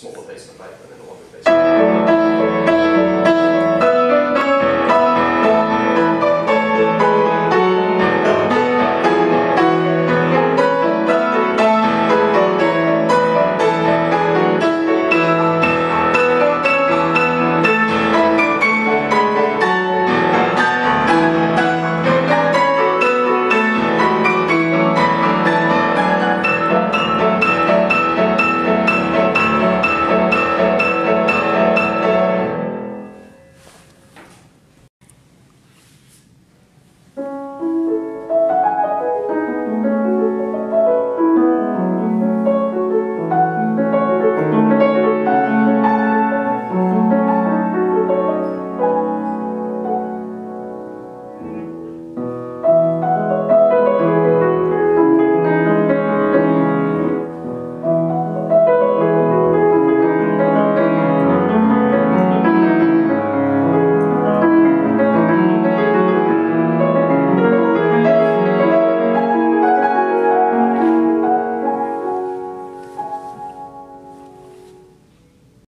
smaller basement pipe and then a longer basement pipe.